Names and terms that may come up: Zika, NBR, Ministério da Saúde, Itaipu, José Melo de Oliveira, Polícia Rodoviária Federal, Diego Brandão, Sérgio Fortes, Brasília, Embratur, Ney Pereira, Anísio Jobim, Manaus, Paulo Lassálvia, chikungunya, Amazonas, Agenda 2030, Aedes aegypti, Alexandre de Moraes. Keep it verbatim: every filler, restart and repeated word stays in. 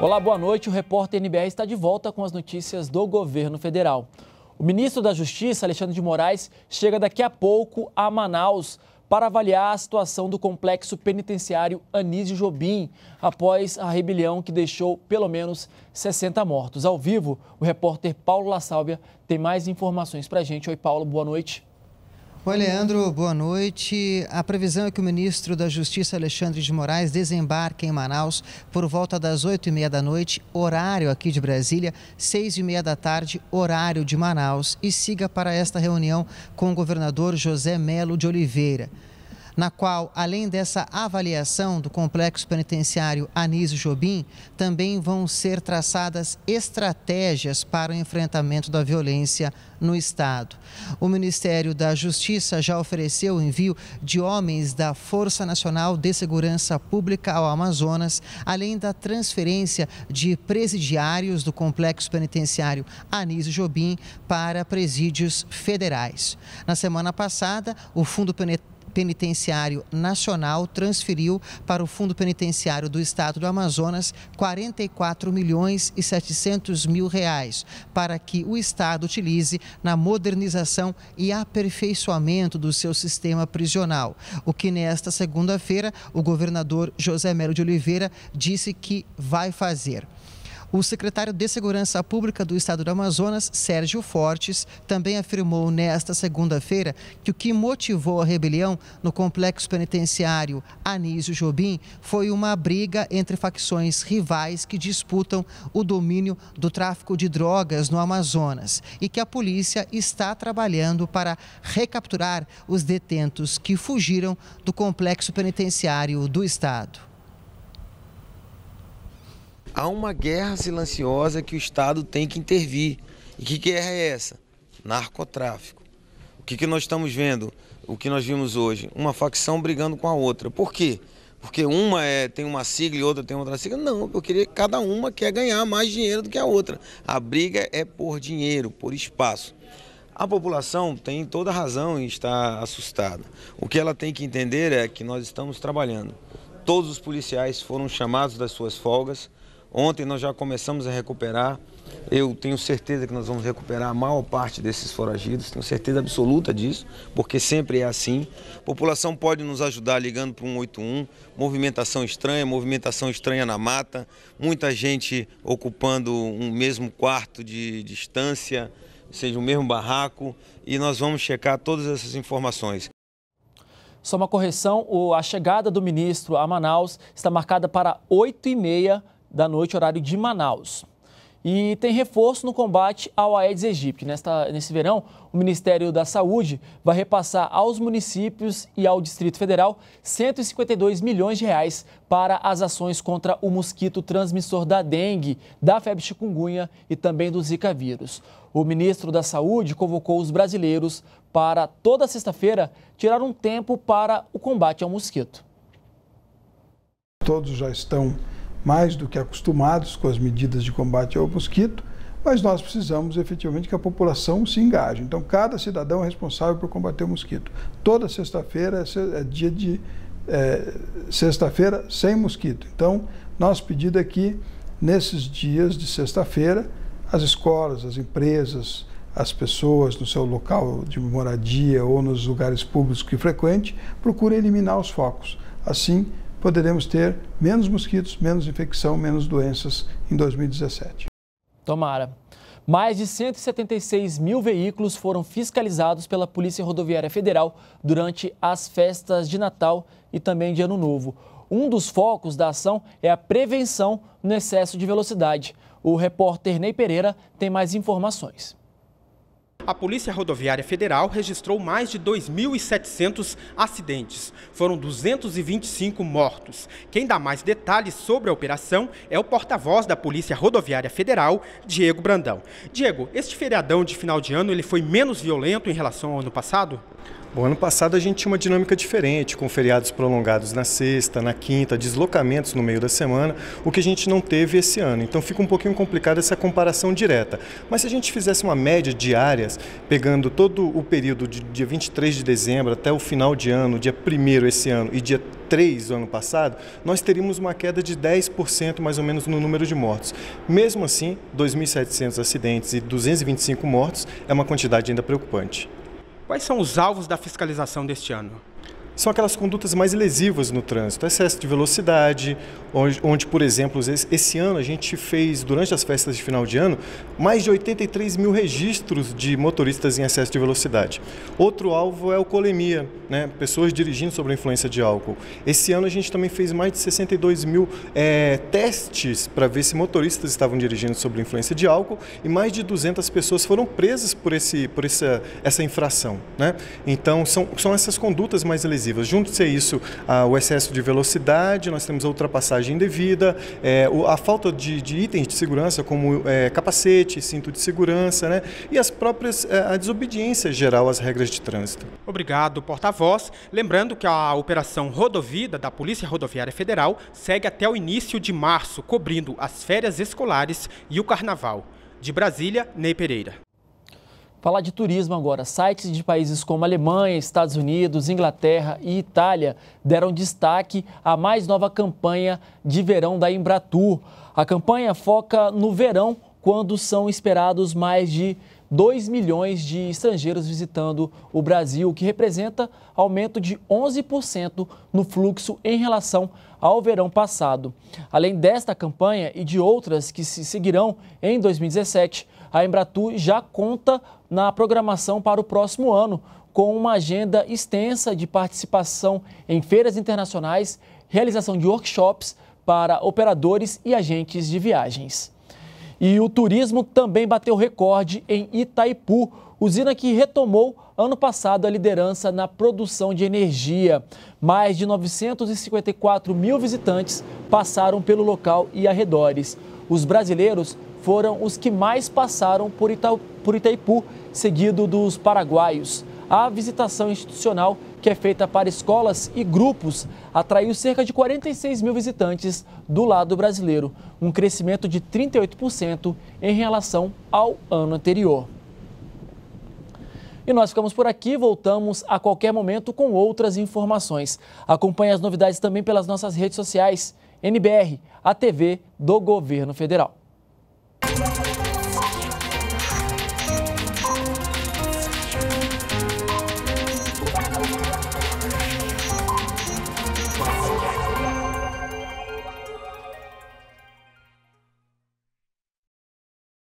Olá, boa noite. O repórter N B R está de volta com as notícias do governo federal. O ministro da Justiça, Alexandre de Moraes, chega daqui a pouco a Manaus para avaliar a situação do complexo penitenciário Anísio Jobim, após a rebelião que deixou pelo menos sessenta mortos. Ao vivo, o repórter Paulo Lassálvia tem mais informações para a gente. Oi, Paulo, boa noite. Oi, Leandro, boa noite. A previsão é que o ministro da Justiça, Alexandre de Moraes, desembarque em Manaus por volta das oito e meia da noite, horário aqui de Brasília, seis e meia da tarde, horário de Manaus, e siga para esta reunião com o governador José Melo de Oliveira, na qual, além dessa avaliação do complexo penitenciário Anísio Jobim, também vão ser traçadas estratégias para o enfrentamento da violência no Estado. O Ministério da Justiça já ofereceu o envio de homens da Força Nacional de Segurança Pública ao Amazonas, além da transferência de presidiários do complexo penitenciário Anísio Jobim para presídios federais. Na semana passada, o Fundo Penitenciário Penitenciário Nacional transferiu para o Fundo Penitenciário do Estado do Amazonas quarenta e quatro milhões e setecentos mil reais para que o Estado utilize na modernização e aperfeiçoamento do seu sistema prisional. O que nesta segunda-feira o governador José Melo de Oliveira disse que vai fazer. O secretário de Segurança Pública do Estado do Amazonas, Sérgio Fortes, também afirmou nesta segunda-feira que o que motivou a rebelião no complexo penitenciário Anísio Jobim foi uma briga entre facções rivais que disputam o domínio do tráfico de drogas no Amazonas e que a polícia está trabalhando para recapturar os detentos que fugiram do complexo penitenciário do Estado. Há uma guerra silenciosa que o Estado tem que intervir. E que guerra é essa? Narcotráfico. O que, que nós estamos vendo, o que nós vimos hoje? Uma facção brigando com a outra. Por quê? Porque uma é, tem uma sigla e outra tem outra sigla? Não, eu queria que cada uma quer ganhar mais dinheiro do que a outra. A briga é por dinheiro, por espaço. A população tem toda a razão em estar assustada. O que ela tem que entender é que nós estamos trabalhando. Todos os policiais foram chamados das suas folgas. Ontem nós já começamos a recuperar, eu tenho certeza que nós vamos recuperar a maior parte desses foragidos, tenho certeza absoluta disso, porque sempre é assim. A população pode nos ajudar ligando para o um oito um, movimentação estranha, movimentação estranha na mata, muita gente ocupando um mesmo quarto de distância, ou seja, o mesmo barraco, e nós vamos checar todas essas informações. Só uma correção, a chegada do ministro a Manaus está marcada para oito e meia da noite, horário de Manaus. E tem reforço no combate ao Aedes aegypti. Nesta, nesse verão, o Ministério da Saúde vai repassar aos municípios e ao Distrito Federal cento e cinquenta e dois milhões de reais para as ações contra o mosquito transmissor da dengue, da febre chikungunya e também do Zika vírus. O ministro da Saúde convocou os brasileiros para, toda sexta-feira, tirar um tempo para o combate ao mosquito. Todos já estão mais do que acostumados com as medidas de combate ao mosquito, mas nós precisamos efetivamente que a população se engaje. Então, cada cidadão é responsável por combater o mosquito. Toda sexta-feira é dia de é, sexta-feira sem mosquito. Então, nosso pedido é que, nesses dias de sexta-feira, as escolas, as empresas, as pessoas no seu local de moradia ou nos lugares públicos que frequente, procurem eliminar os focos. Assim, poderemos ter menos mosquitos, menos infecção, menos doenças em dois mil e dezessete. Tomara. Mais de cento e setenta e seis mil veículos foram fiscalizados pela Polícia Rodoviária Federal durante as festas de Natal e também de Ano Novo. Um dos focos da ação é a prevenção no excesso de velocidade. O repórter Ney Pereira tem mais informações. A Polícia Rodoviária Federal registrou mais de dois mil e setecentos acidentes. Foram duzentos e vinte e cinco mortos. Quem dá mais detalhes sobre a operação é o porta-voz da Polícia Rodoviária Federal, Diego Brandão. Diego, este feriadão de final de ano ele foi menos violento em relação ao ano passado? Bom, ano passado a gente tinha uma dinâmica diferente, com feriados prolongados na sexta, na quinta, deslocamentos no meio da semana, o que a gente não teve esse ano. Então fica um pouquinho complicada essa comparação direta. Mas se a gente fizesse uma média diária, pegando todo o período de dia vinte e três de dezembro até o final de ano, dia primeiro esse ano e dia três do ano passado, nós teríamos uma queda de dez por cento mais ou menos no número de mortos. Mesmo assim, dois mil e setecentos acidentes e duzentos e vinte e cinco mortos é uma quantidade ainda preocupante. Quais são os alvos da fiscalização deste ano? São aquelas condutas mais lesivas no trânsito, excesso de velocidade, onde, onde, por exemplo, esse ano a gente fez, durante as festas de final de ano, mais de oitenta e três mil registros de motoristas em excesso de velocidade. Outro alvo é a alcoolemia, né? Pessoas dirigindo sob a influência de álcool. Esse ano a gente também fez mais de sessenta e dois mil é, testes para ver se motoristas estavam dirigindo sob a influência de álcool e mais de duzentas pessoas foram presas por, esse, por essa, essa infração, né? Então, são, são essas condutas mais lesivas. Junto-se a isso, o excesso de velocidade, nós temos a ultrapassagem indevida, a falta de, de itens de segurança como capacete, cinto de segurança, né? E as próprias, a desobediência geral às regras de trânsito. Obrigado, porta-voz. Lembrando que a Operação Rodovida da Polícia Rodoviária Federal segue até o início de março, cobrindo as férias escolares e o carnaval. De Brasília, Ney Pereira. Falar de turismo agora. Sites de países como Alemanha, Estados Unidos, Inglaterra e Itália deram destaque à mais nova campanha de verão da Embratur. A campanha foca no verão, quando são esperados mais de dois milhões de estrangeiros visitando o Brasil, o que representa aumento de onze por cento no fluxo em relação ao verão passado. Além desta campanha e de outras que se seguirão em dois mil e dezessete, a Embratur já conta na programação para o próximo ano, com uma agenda extensa de participação em feiras internacionais, realização de workshops para operadores e agentes de viagens. E o turismo também bateu recorde em Itaipu, usina que retomou ano passado a liderança na produção de energia. Mais de novecentos e cinquenta e quatro mil visitantes passaram pelo local e arredores. Os brasileiros foram os que mais passaram por, Ita... por Itaipu, seguido dos paraguaios. A visitação institucional, que é feita para escolas e grupos, atraiu cerca de quarenta e seis mil visitantes do lado brasileiro, um crescimento de trinta e oito por cento em relação ao ano anterior. E nós ficamos por aqui, voltamos a qualquer momento com outras informações. Acompanhe as novidades também pelas nossas redes sociais, N B R, a T V do Governo Federal.